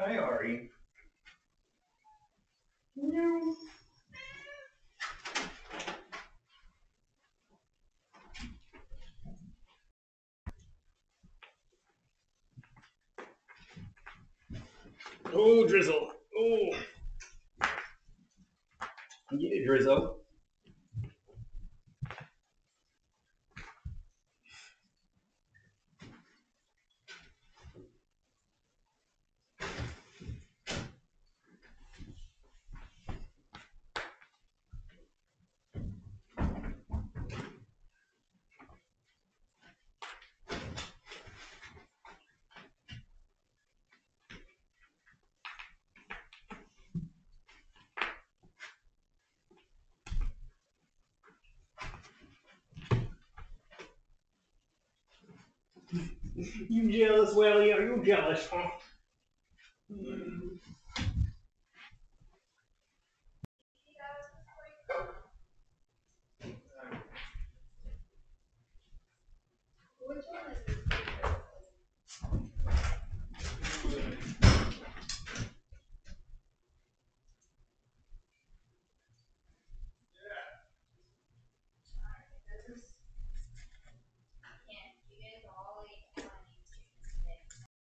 Hi, Ari. No. Oh, Drizzle. Oh. Get it, Drizzle. You jealous, Wally? Are you jealous, huh?